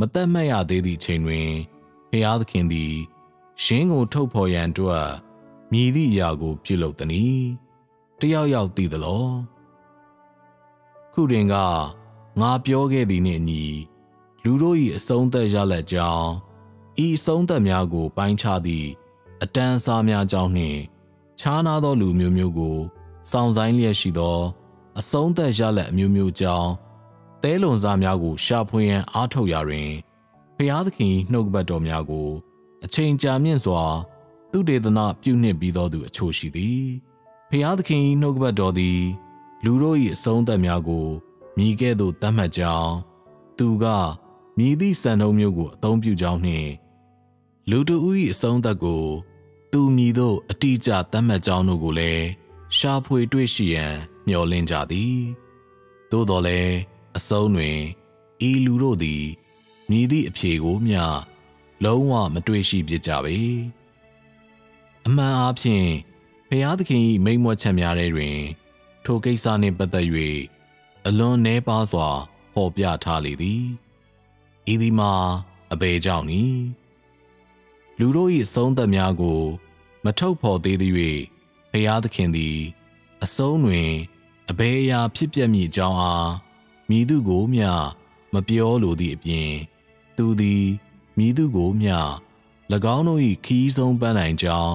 Matamaya dedi chainway, Head candy, Shingo topoyan dua. Midi Yago Pilotani, Tiao Yao did the law. Kuringa, Napioge di Nini, လူတို့၏အဆုံးသက်ရလက်ကြောင်းဤအဆုံးသက်များကိုပိုင်းခြားသည့်အတန်းအစားများကြောင်းနှင့်ခြားနားသောလူမျိုးမျိုးကိုစောင့်ဆိုင်လျက်ရှိသောအဆုံးသက်ရလက်အမျိုးမျိုးကြောင်းသဲလွန်စားများကိုရှာဖွေရန်အားထုတ်ရာတွင်ဖျားသခင်နှုတ်ကပတ်တော်များကိုအချိန်ကြာမြင့်စွာသူဒေသနာပြုနှင့်ပြီးသောသူအချို့ရှိသည်ဖျားသခင်နှုတ်ကပတ်တော်သည်လူတို့၏အဆုံးသက်များကိုမြည်ကဲ့သို့တတ်မှတ်ကြောင်းသူကမြည်သည့်စံနှုန်းမျိုးကိုအသုံးပြုကြောင်းနှင့်လူတို့၏အဆုံးသက်ကိုသူမြည်သို့အတိအကျတတ်မှတ်ကြောင်းတို့ကိုလည်းရှာဖွေတွေ့ရှိရန်မျှော်လင့်ကြသည်သို့တော်လည်းအဆုံးတွင်ဤလူတို့သည်မြည်သည့်အဖြေကိုမျှလုံးဝမတွေ့ရှိဖြစ်ကြပေအမှန်အားဖြင့်ဘုရားသခင်၏မိန့်မွက်ချက်များထဲတွင်ထိုကိစ္စနှင့်ပတ်သက်၍အလွန်နည်းပါးစွာဟောပြထားလေသည်ဤသည်မှာအဘယ်ကြောင့်နည်းလူတို့၏အဆုံးသက်များကိုမထုတ်ဖော်သေးသည်၍ဘုရားသခင်သည်အဆုံးတွင်အဘယ်အရာဖြစ်ပျက်မည်အကြောင်းအားမည်သူကိုမျှမပြောလိုသည့်အပြင်သူသည်မည်သူကိုမျှ၎င်းတို့၏ခီးဆုံးပန်းနိုင်ကြောင်း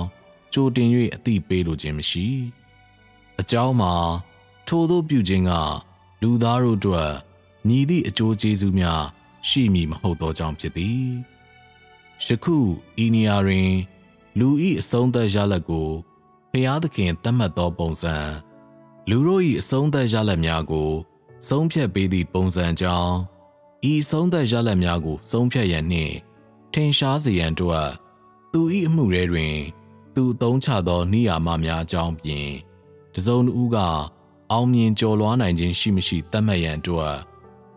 ကြိုတင်၍အသိပေးလိုခြင်းမရှိအကြောင်းမှာထိုသို့ပြုခြင်းကလူသားတို့အတွက်ညီသည့်အကျိုးကျေးဇူးများရှိမည်မဟုတ်သောကြောင့်ဖြစ်သည်ယခုဤနေရာတွင်လူ၏အဆုံးသက်ရလဒ်ကိုဘုရားသခင်သတ်မှတ်သောပုံစံလူတို့၏အဆုံးသက်ရလဒ်များကိုဆုံးဖြတ်ပေးသည့်ပုံစံကြောင့်ဤဆုံးသက်ရလဒ်များကိုဆုံးဖြတ်ရန်နှင့်ထင်ရှားစေရန်အတွက်သူ၏အမှုရဲတွင်သူအသုံးချသောနိယာမများအကြောင်းပြင်တစုံတစ်ဦးကအောင်မြင်ကျော်လွှားနိုင်ခြင်းရှိမရှိသတ်မှတ်ရန်အတွက်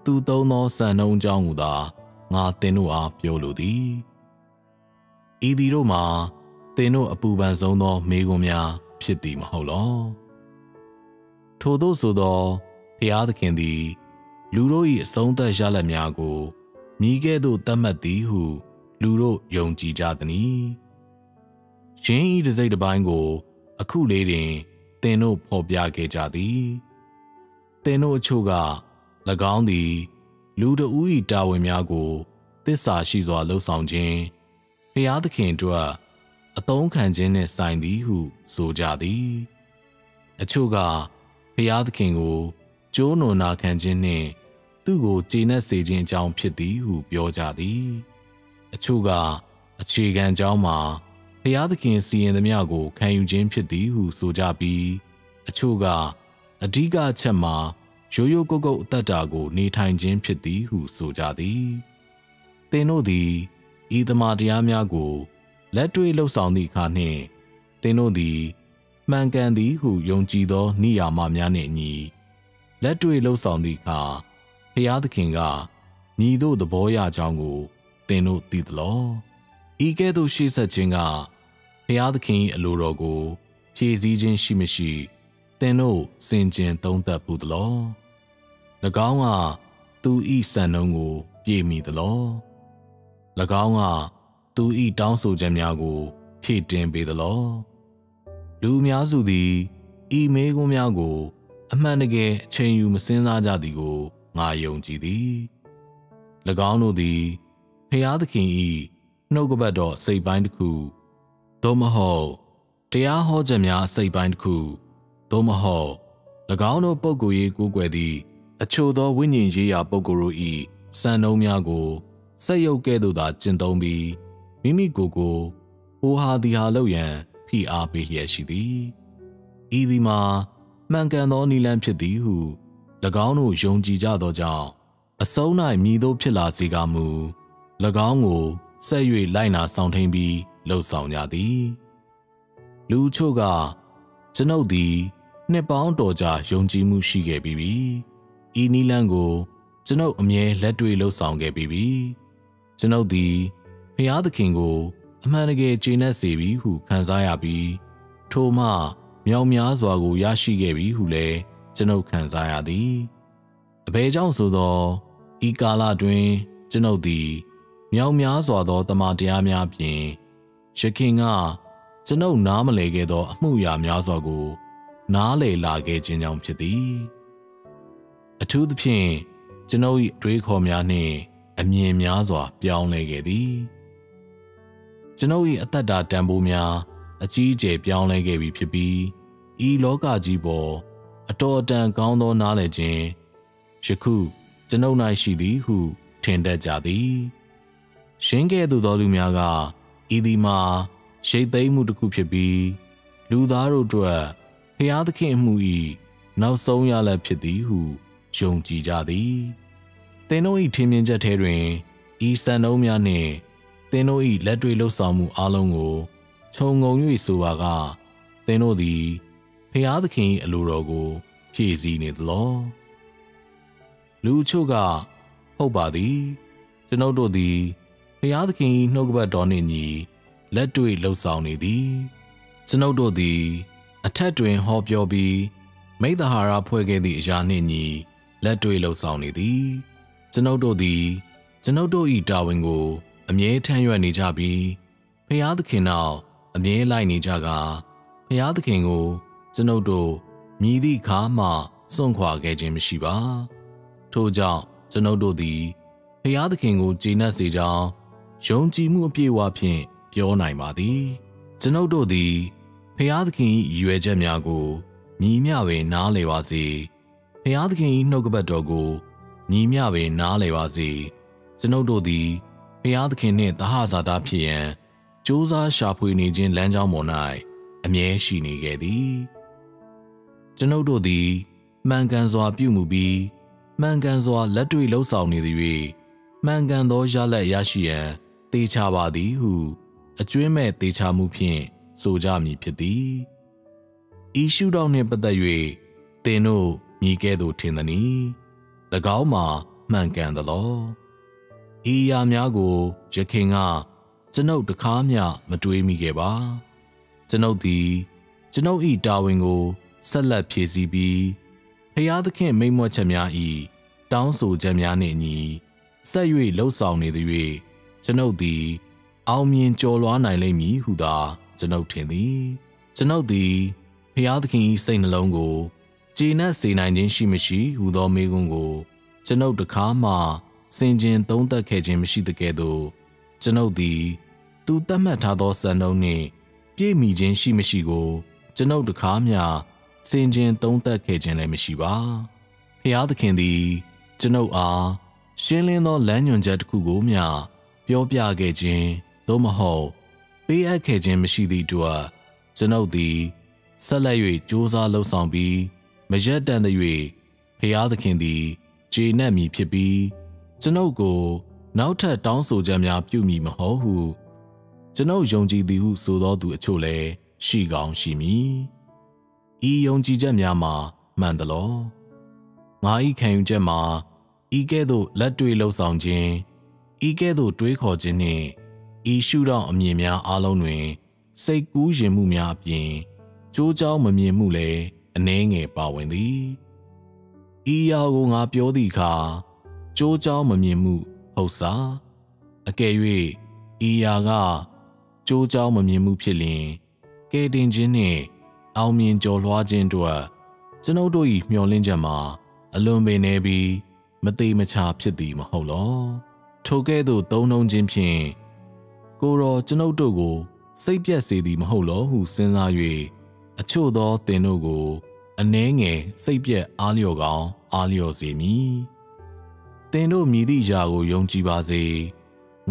သူသုံးသောစံနှုန်းအကြောင်းကိုသာငါသင်တို့အားပြောလိုသည်ဤသည်တို့မှာသင်တို့အပူပန်ဆုံးသောမေးခွန်းများဖြစ်သည်မဟုတ်လောထို့သောဆိုသောဘုရားသခင်သည်လူတို့၏အဆုံးသက်ရလဒ်များကိုမြည်ကဲ့သို့သတ်မှတ်သည်ဟုလူတို့ယုံကြည်ကြသည်။ရှင်ဤတစ်စိတ်တစ်ပိုင်းကိုအခုလေးတွင်သင်တို့ဖော်ပြခဲ့ကြသည်။သင်တို့အချို့က၎င်းသည်လူတဦး၏တာဝန်များကိုသစ္စာရှိစွာလုပ်ဆောင်ခြင်းဘုရားသခင်အတွက်အသုံးခံခြင်းနှင့်ဆိုင်သည်ဟုဆိုကြသည်။အချို့ကဘုရားသခင်ကိုကျိုးနွံနာခံခြင်းနှင့်သူ့ကိုကျေနပ်စေခြင်းအကြောင်းဖြစ်သည်ဟုပြောကြသည်။အချို့ကအခြေခံအကြောင်းမှာဘုရားသခင်စီရင်သမျှကိုခံယူခြင်းဖြစ်သည်ဟုဆိုကြပြီးအချို့ကအဓိကအချက်မှာရိုးရိုးကုတ်ကုတ်အသက်တာကိုနေထိုင်ခြင်းဖြစ်သည်ဟုဆိုကြသည်။သင်တို့သည်ဤသမာတရားများကိုလက်တွေ့လှုပ်ဆောင်သည့်အခါနှင့်သင်တို့သည်မှန်ကန်သည်ဟုယုံကြည်သောနိယာမများနှင့်အညီလက်တွေ့လှုပ်ဆောင်သည့်အခါဘုရားသခင်ကညီတို့သဘောရကြောင်းကိုသင်တို့သိသလောဤကဲ့သို့ရှေ့ဆက်ခြင်းကဘုရားသခင်၏အလိုတော်ကိုဖြည့်ဆည်းခြင်းရှိမရှိသင်တို့စင်ကြင်သုံးသပ်ဘူးသလော၎င်းကသူ၏စံနှုန်းကိုပြည့်မီသလော၎င်းကသူ၏တောင်းဆိုချက်များကိုဖြည့်တင်ပေသလောလူအများစုသည်ဤမေးခွန်းများကိုအမှန်တကယ်အချိန်ယူမစဉ်းစားကြသည်ကိုငါယုံကြည်သည်၎င်းတို့သည်ဘုရားသခင်၏နှုတ်ကပတ်တော်စိတ်ပိုင်းတစ်ခုသို့မဟုတ်တရားဟောချက်များစိတ်ပိုင်းတစ်ခုသို့မဟုတ်၎င်းတို့ပုဂ္ဂိုလ်ရေးကိုးကွယ်သည့်အချို့သောဝိညာဉ်ရေးရာပုဂ္ဂိုလ်တို့၏စံနှုန်းများကိုစက်ရုပ်ကဲ့သို့သာကျင့်သုံးပြီးမိမိကိုယ်ကိုဟိုဟာဒီဟာလုပ်ရန်ဖိအားပေးလျက်ရှိသည်ဤသည်မှာမှန်ကန်သောနိလန်းဖြစ်သည်ဟု၎င်းတို့ယုံကြည်ကြသောကြောင့်အဆုံး၌မြည်သောဖြစ်လာစေကမူ၎င်းကိုဆက်၍လိုက်နာဆောင်ထိန်ပြီးလှုပ်ဆောင်ကြသည်လူချို့ကကျွန်ုပ်သည်နှစ်ပေါင်းတော်ကြာယုံကြည်မှုရှိခဲ့ပြီးပြီဤနိလန်းကိုကျွန်ုပ်အမြဲလက်တွေ့လှုပ်ဆောင်ခဲ့ပြီးပြီကျွန်ုပ်သည်ဘုရားသခင်ကိုအမှန်တကယ်ကျေနပ်စေပြီဟုခံစားရပြီးထိုမှမြောင်များစွာကိုရရှိခဲ့ပြီဟုလည်းကျွန်ုပ်ခံစားရသည်အဘယ်ကြောင့်ဆိုသောဤကာလတွင်ကျွန်ုပ်သည်မြောင်များစွာသောတမန်တရားများဖြင့်ယခင်ကကျွန်ုပ်နားမလည်ခဲ့သောအမှုရာများစွာကိုနားလည်လာခဲ့ခြင်းကြောင့်ဖြစ်သည်အထူးသဖြင့်ကျွန်ုပ်၏အတွေးခေါ်များနှင့် अम्ये म्याज़वा प्याऊने के दी चनोई अत्ता टेंबू म्या अचीचे प्याऊने के भी पिपी ई लोका जीबो अटोटन काउंडो नाले जे शिकु चनोई ना शिदी हु ठेंडे जादी शेंगे दुदालु म्यागा इदी मा शेदाई मुटकु पिपी लुदारो टुआ प्याद के मुई नवसों याले पिदी हु जोंची जादी तेनों ई ठेमेंजा ठेरें ई सनों म्याने तेनों ई लट्वे लो सामु आलोंगो छोंगों यु इसुवागा तेनों दी फियाद खें अलूरोगो खेजी नेतलो लूचोगा होबादी चनोटो दी फियाद खें नोगबा डोने नी लट्वे लो साउने दी चनोटो दी अठट्वे होप्योबी मैदाहारा फुएगे दी जाने नी लट्वे लो साउने दी चनौटो दी चनौटो ई टाविंगो अम्ये ठेंयुआ नीचा भी फियाद खेनाओ अम्ये लाई नीचा गा फियाद खेंगो चनौटो मीदी खा मा सोंख्वा गे जेम शिवा ठो जाओ चनौटो दी फियाद खेंगो चीना से जाओ शों चीमु अप्ये वाप्ये प्यो नाई मादी चनौटो दी फियाद खें युए जम्यागो मीम्यावे ना लेवासी फियाद खें नोगबटोगो नीम्यावे ना लेवासी चनौटो दी फियाद खेने तहा जादा फियें चोजा शापुई नीजें लेंजाओ मोनाए अम्ये शीनी गे दी चनौटो दी मैंगंजवा प्यूमुबी मैंगंजवा लट्वी लो सावनी दीवी मैंगंदो जाले याशियें तेछावादी हु अचुए में तेछा मुफियें सोजा मी फिदी ईशु डाउ ने पतायुए तेनो मी के दो ठेंदनी लगाओ माँ मैं कहने लो ई या म्यागो जखेंगा चनौ टखाम्या मटुए मिगे बा चनौ दी चनौ ई टाविंगो सल्ला फेजी बी फियाद के में मोचम्या ई टाउं सो जम्या ने नी सयुए लो साउने दुए चनौ दी आउमियन चोलवा नाइले मी हुदा चनौ ठेंदी चनौ दी फियाद की सही नलोंगो चीना सेनाइजें शिमशी हुदो मेगुंगो चनौ टखा मा सेंजें तों तक है जेमशी तके दो चनौ दी तू तम ठा दो सनौ ने ये मीजें शिमशी गो चनौ टखा म्या सेंजें तों तक है जेने मिशीवा फियाद खेंदी चनौ आ शेलें दो लैन्यों जटकु गो म्या प्यो प्या गे जें दो महो पे अक है जेमशी दी टुआ चनौ दी सलायुए चोजा लो सांबी मजर टंदयुए फियाद खेंदी चेना मी फिपी चनौ को नौठ टाउं सो जम्या प्यूमी महोहु चनौ योंजी दीहु सोदो दु अछोले शी गांव शीमी ई योंजी जम्या मा मंदलो माई खैयु जमा ई के दो लट्वे लो सांजे ई के दो ट्वे खोजे ने ईशु रा अम्ये म्या आलों ने सई कू जेमु म्या प्ये चो जाओ मम्ये मुले नेंगे पावेंदी इयागो गा प्यो दीखा चो चाओ मम्येमु होसा अकेवे इयागा चो चाओ मम्येमु फिलें के डेंजिन ने आउमियन चोलवा जेंटुआ चनौटो ई म्योलिन जमा अलोंबे ने भी मते मछा फिदी महोलो ठोके दो तौनों जिन फिए कोरो चनौटो को सई प्या सेदी महोलो हु सिनायुए अच्छो दो तेनों को अनेंगे सैप्य आलियो गांव आलियो सेमी तेनो मीदी जागो योंची बाजे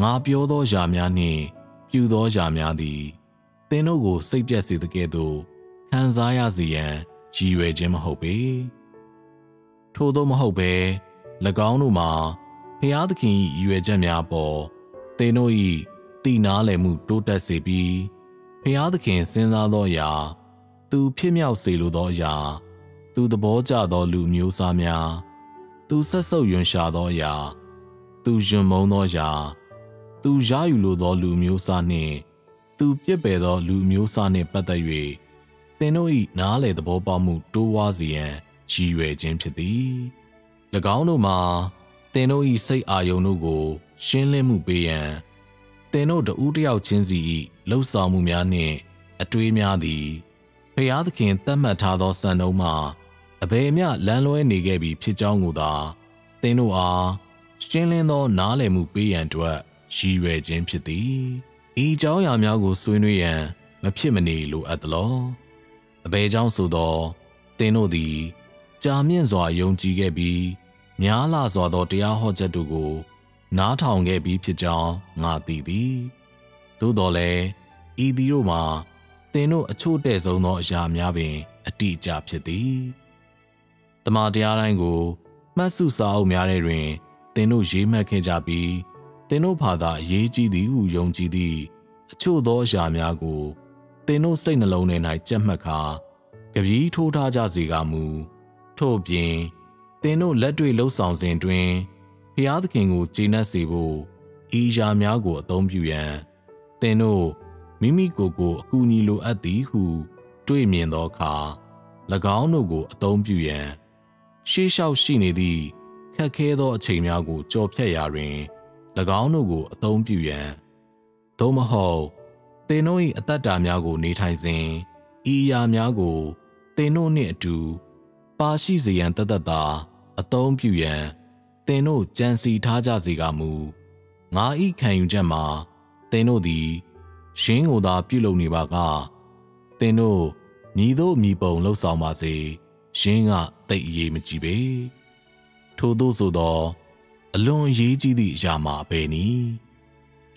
गाप्यो दो जाम्या ने प्यू दो जाम्या दी तेनों को सैप्य सिद्ध के दो खंजाया जिये जीवे जे महोपे ठोदो महोपे लगाउनु मा फियाद की युए जम्या पो तेनो ई तीना ले मु टोटा से भी फियाद के सिंधा दो या तू फिम्याओ सेलो दो या तू दबो जा दो लू म्यो साम्या तू ससो युन शा दो या तू जुमो दो या तू जायु लो दो लू म्यो साने तू प्यपे दो लू म्यो साने पतयुए तेनो ई नाले दबो पामु टोवा जिये जीवे जेम फिदी लगाउनो मा तेनो ई सई आयोनो गो शिनले मु पेये तेनो द उटियाओ चिंजी लौ सामु म्या ने अट्वे म्या दी फियाद खें तम ठा दो सनौ मा अभे म्या लैनलोए निगे भी फिचाऊंगुदा तेनो आ Shinlin though Nale Mupi and Dwa, she read Jim Pity. E. Jow Yamago Swinrian, Mapimani Lu at the law. A Bejan Sudo, Tenodi, Jamianzo Yonji Gabi, Nyala Zadotia Hojadugo, Natong Gabi Pijan, Natidi. Tudole, Idioma, Teno a two days or not Jamiabi, a tea jab chitty. The Madiarango, Masusa Miarin, Teno Jimakejabi. Teno pada ye gidi u yong gidi, a chu do jamiago, Teno sing alone in I jamaka, Gabi tota jazigamu, Tobin, Teno ledri low sounds in twin, Piat king u gina sibo, E jamiago don't you yan, Teno, Mimi gogo kunilo at the who, Dreaming the car, Lagano go don't you yan. She shall she need thee, Kakedo chimiago job yarin. Laganogo at home puyan. Tomaho, they know it at that damiago nitizing. E yamiago, they know near two. Pashizi and tadada, at home puyan. They know Jansi tajazigamu. Ma e can jamma, they know thee. Shing oda pulo nibaga. They know, nido meebo no salmaze. Shinga, they ye machibe. Todosodo. Alone ye gidi jama penny.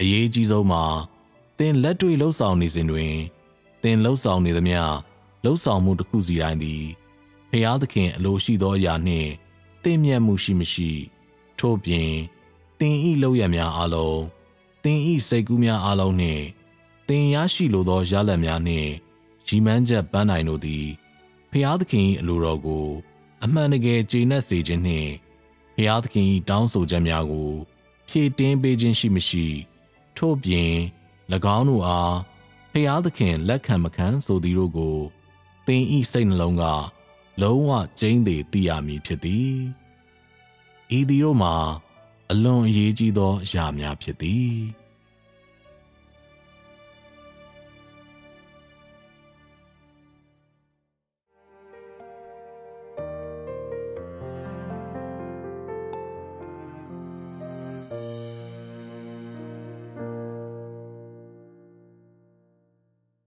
A ye gizoma, then let to a low sound is in way. Then low sound is the mea, low sound mood kuzi and the Payat can low she do yane, then ya mushi mishi, Topien, then e low yamia alo, then e segumia alo ne, then yashi lodo jalamiane, she manja banino the Payat can lurago, a manage jina sejane. Piatkin down so jamiago, Piatin Beijing Shimishi, Tobien, Lagano are, Piatkin Lakamakan so the rogo, then e sang longa, Loa Jane de Diami Pieti. Idioma, alone yegido jamia Pieti.